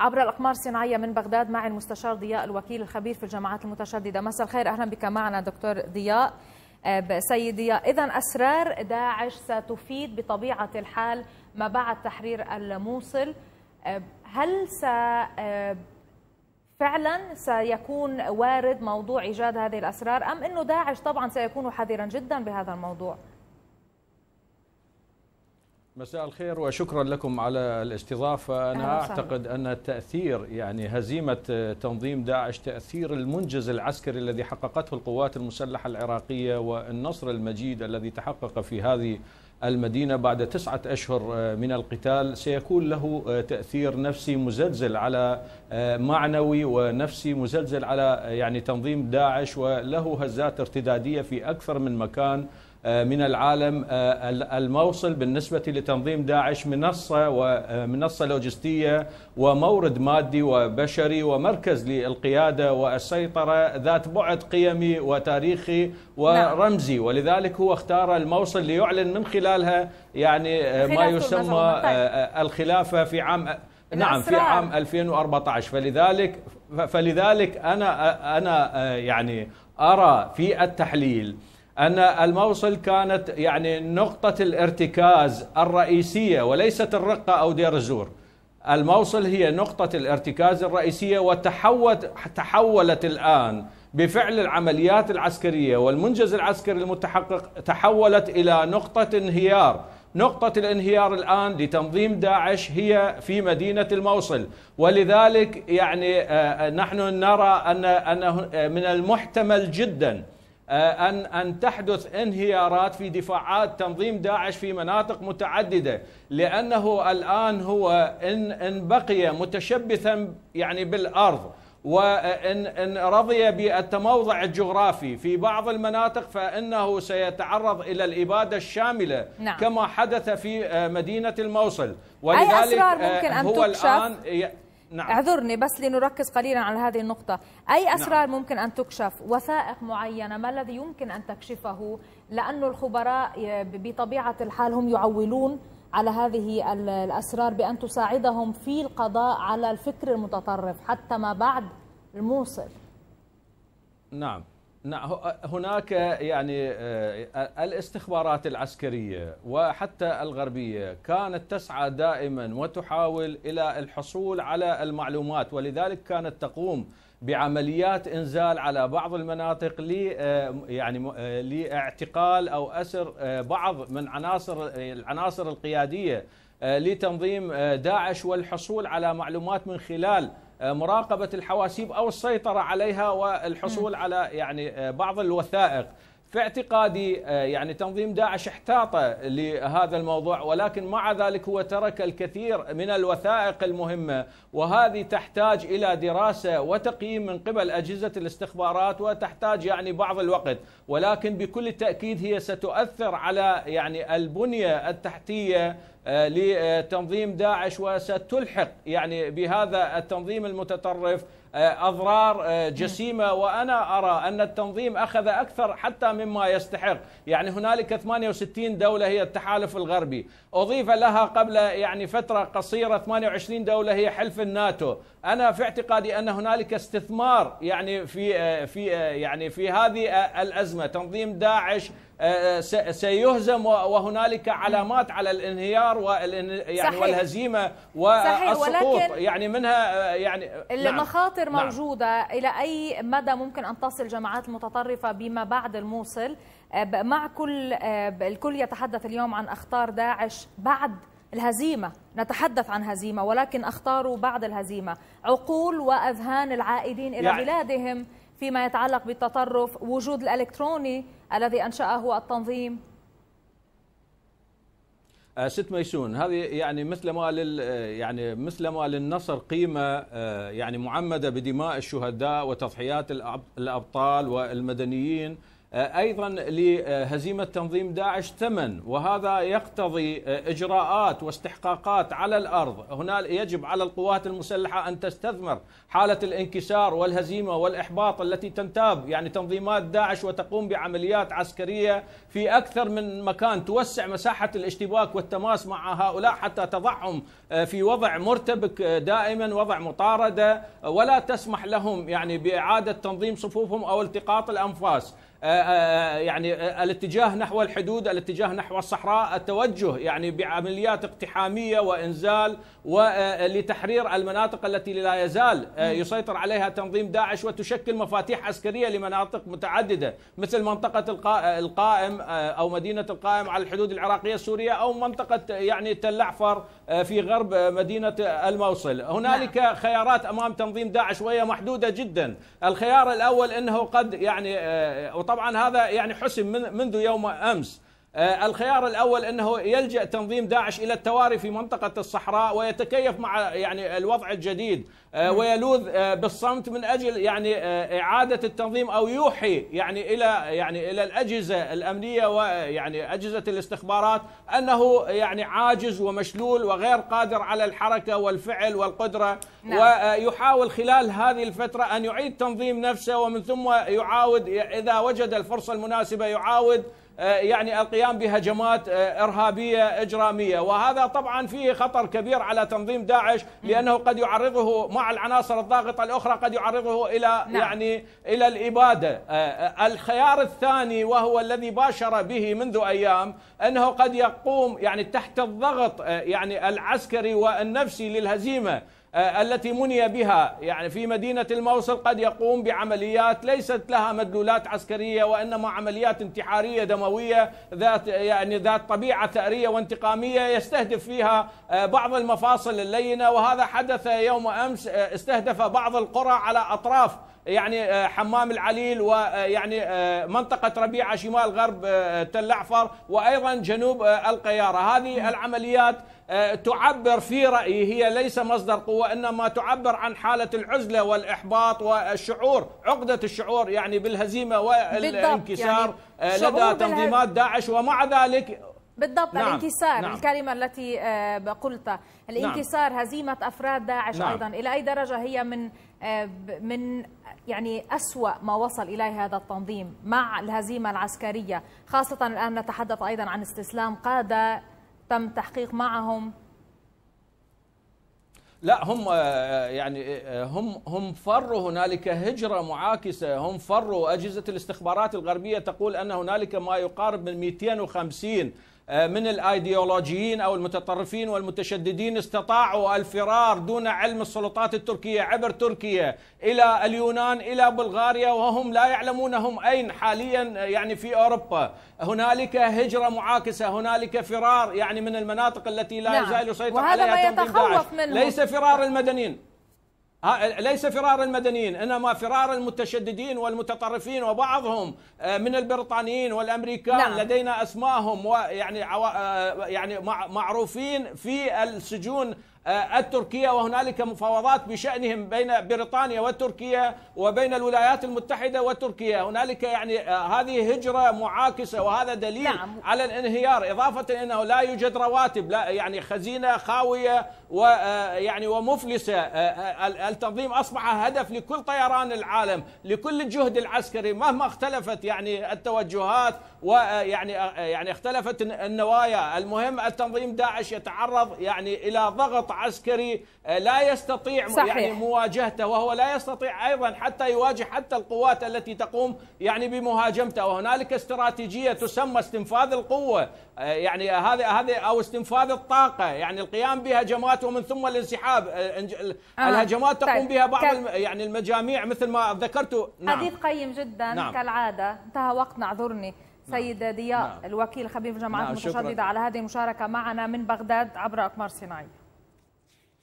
عبر الأقمار الصناعية من بغداد مع المستشار ضياء الوكيل الخبير في الجماعات المتشددة. مساء الخير، أهلا بك معنا دكتور ضياء. سيد ضياء، إذن أسرار داعش ستفيد بطبيعة الحال ما بعد تحرير الموصل. هل فعلا سيكون وارد موضوع إيجاد هذه الأسرار أم أنه داعش طبعا سيكون حذرا جدا بهذا الموضوع؟ مساء الخير وشكرا لكم على الاستضافة. أنا أعتقد أن تأثير هزيمة تنظيم داعش، تأثير المنجز العسكري الذي حققته القوات المسلحة العراقية والنصر المجيد الذي تحقق في هذه المدينة بعد 9 أشهر من القتال، سيكون له تأثير نفسي مزلزل على معنوي ونفسي مزلزل على تنظيم داعش، وله هزات ارتدادية في أكثر من مكان من العالم. الموصل بالنسبة لتنظيم داعش منصة، ومنصة لوجستية ومورد مادي وبشري ومركز للقيادة والسيطرة ذات بعد قيمي وتاريخي ورمزي، ولذلك هو اختار الموصل ليعلن من خلالها ما يسمى الخلافة في عام في عام 2014. فلذلك أنا أرى في التحليل أن الموصل كانت نقطة الارتكاز الرئيسية وليست الرقة أو دير الزور. الموصل هي نقطة الارتكاز الرئيسية، وتحولت الآن بفعل العمليات العسكرية والمنجز العسكري المتحقق تحولت إلى نقطة انهيار. نقطة الانهيار الآن لتنظيم داعش هي في مدينة الموصل، ولذلك نحن نرى أن من المحتمل جداً أن تحدث انهيارات في دفاعات تنظيم داعش في مناطق متعددة، لأنه الآن هو إن بقي متشبثا بالأرض، وإن رضي بالتموضع الجغرافي في بعض المناطق فإنه سيتعرض إلى الإبادة الشاملة. نعم. كما حدث في مدينة الموصل. ولذلك أي أسرار ممكن أن تكشف؟ نعم. اعذرني بس لنركز قليلا على هذه النقطة. أي أسرار ممكن أن تكشف؟ وثائق معينة، ما الذي يمكن أن تكشفه؟ لأن الخبراء بطبيعة الحال هم يعولون على هذه الأسرار بأن تساعدهم في القضاء على الفكر المتطرف حتى ما بعد الموصل. نعم، هناك الاستخبارات العسكرية وحتى الغربية كانت تسعى دائما وتحاول إلى الحصول على المعلومات، ولذلك كانت تقوم بعمليات إنزال على بعض المناطق لاعتقال أو أسر بعض من العناصر القيادية لتنظيم داعش، والحصول على معلومات من خلال مراقبة الحواسيب أو السيطرة عليها، والحصول على بعض الوثائق. في اعتقادي تنظيم داعش احتاط لهذا الموضوع، ولكن مع ذلك هو ترك الكثير من الوثائق المهمة، وهذه تحتاج إلى دراسة وتقييم من قبل أجهزة الاستخبارات، وتحتاج بعض الوقت، ولكن بكل تأكيد هي ستؤثر على البنية التحتية لتنظيم داعش، وستلحق بهذا التنظيم المتطرف أضرار جسيمة. وأنا أرى أن التنظيم أخذ أكثر حتى مما يستحق. هنالك 68 دولة هي التحالف الغربي، أضيف لها قبل فترة قصيرة 28 دولة هي حلف الناتو. أنا في اعتقادي أن هنالك استثمار في هذه الأزمة. تنظيم داعش سيهزم، وهنالك علامات على الانهيار والهزيمة والسقوط، منها المخاطر موجودة. إلى أي مدى ممكن أن تصل الجماعات المتطرفة بما بعد الموصل؟ مع الكل يتحدث اليوم عن أخطار داعش بعد الهزيمة، نتحدث عن هزيمة ولكن أخطاروا بعد الهزيمة، عقول وأذهان العائدين إلى بلادهم فيما يتعلق بالتطرف، وجود الإلكتروني الذي أنشأه التنظيم. ست ميسون، هذه مثلما للنصر قيمة معمدة بدماء الشهداء وتضحيات الأبطال والمدنيين، أيضا لهزيمة تنظيم داعش ثمن، وهذا يقتضي إجراءات واستحقاقات على الأرض. هنا يجب على القوات المسلحة أن تستثمر حالة الانكسار والهزيمة والإحباط التي تنتاب يعني تنظيمات داعش، وتقوم بعمليات عسكرية في أكثر من مكان، توسع مساحة الاشتباك والتماس مع هؤلاء حتى تضعهم في وضع مرتبك دائما، وضع مطاردة، ولا تسمح لهم يعني بإعادة تنظيم صفوفهم أو التقاط الأنفاس. يعني الاتجاه نحو الحدود، الاتجاه نحو الصحراء، التوجه يعني بعمليات اقتحامية وإنزال ولتحرير المناطق التي لا يزال يسيطر عليها تنظيم داعش، وتشكل مفاتيح عسكرية لمناطق متعددة مثل منطقة القائم أو مدينة القائم على الحدود العراقية السورية، أو منطقة يعني تلعفر في غرب مدينة الموصل. هنالك خيارات أمام تنظيم داعش وهي محدودة جدا. الخيار الأول أنه قد يعني طبعا هذا يعني حسم منذ يوم أمس. الخيار الأول أنه يلجأ تنظيم داعش إلى التواري في منطقة الصحراء ويتكيف مع يعني الوضع الجديد ويلوذ بالصمت من أجل يعني إعادة التنظيم، أو يوحي يعني إلى الأجهزة الأمنية ويعني أجهزة الاستخبارات أنه يعني عاجز ومشلول وغير قادر على الحركة والفعل والقدرة، ويحاول خلال هذه الفترة أن يعيد تنظيم نفسه، ومن ثم يعاود إذا وجد الفرصة المناسبة يعاود يعني القيام بهجمات إرهابية إجرامية. وهذا طبعا فيه خطر كبير على تنظيم داعش، لأنه قد يعرضه مع العناصر الضاغطة الأخرى، قد يعرضه إلى يعني إلى الإبادة. الخيار الثاني وهو الذي باشر به منذ أيام، أنه قد يقوم يعني تحت الضغط يعني العسكري والنفسي للهزيمة التي مني بها يعني في مدينة الموصل، قد يقوم بعمليات ليست لها مدلولات عسكرية، وإنما عمليات انتحارية دموية ذات طبيعة ثأرية وانتقامية، يستهدف فيها بعض المفاصل اللينة. وهذا حدث يوم أمس، استهدف بعض القرى على أطراف يعني حمام العليل، ويعني منطقة ربيعة شمال غرب تلعفر، وأيضا جنوب القيارة. هذه العمليات تعبر في رأيي هي ليس مصدر قوة، إنما تعبر عن حالة العزلة والإحباط والشعور، عقدة الشعور يعني بالهزيمة والانكسار يعني لدى تنظيمات داعش. ومع ذلك بالضبط الانكسار، الكلمة التي قلتها، الانكسار، هزيمة أفراد داعش أيضا. إلى أي درجة هي من يعني أسوأ ما وصل إليه هذا التنظيم مع الهزيمة العسكرية، خاصة الآن نتحدث أيضا عن استسلام قادة تم تحقيق معهم. لا هم يعني هم فروا، هنالك هجرة معاكسة، هم فروا. أجهزة الاستخبارات الغربية تقول أن هنالك ما يقارب من 250 من الايديولوجيين او المتطرفين والمتشددين استطاعوا الفرار دون علم السلطات التركية عبر تركيا الى اليونان الى بلغاريا، وهم لا يعلمون هم اين حاليا يعني في اوروبا. هنالك هجرة معاكسة، هنالك فرار يعني من المناطق التي لا يزال يسيطر عليها تنظيم داعش. ليس فرار المدنيين، إنما فرار المتشددين والمتطرفين، وبعضهم من البريطانيين والأمريكان. لدينا أسمائهم ويعني معروفين في السجون التركية، وهنالك مفاوضات بشأنهم بين بريطانيا وتركيا وبين الولايات المتحدة وتركيا. هنالك يعني هذه هجرة معاكسة، وهذا دليل على الانهيار. إضافة أنه لا يوجد رواتب، لا يعني خزينة خاوية ويعني ومفلسة. التنظيم أصبح هدف لكل طيران العالم، لكل الجهد العسكري، مهما اختلفت يعني التوجهات ويعني اختلفت النوايا. المهم التنظيم داعش يتعرض يعني إلى ضغط عسكري لا يستطيع يعني مواجهته، وهو لا يستطيع أيضا حتى يواجه حتى القوات التي تقوم يعني بمهاجمته. وهنالك استراتيجية تسمى استنفاذ القوة، يعني هذه أو استنفاذ الطاقة، يعني القيام بهجمات ومن ثم الانسحاب. الهجمات تقوم بها بعض يعني المجاميع مثل ما ذكرت. حديث قيم جدا كالعادة، انتهى وقتنا، اعذرني سيد ضياء الوكيل خبير جماعات متشددة على هذه المشاركة معنا من بغداد عبر أقمار صناعية.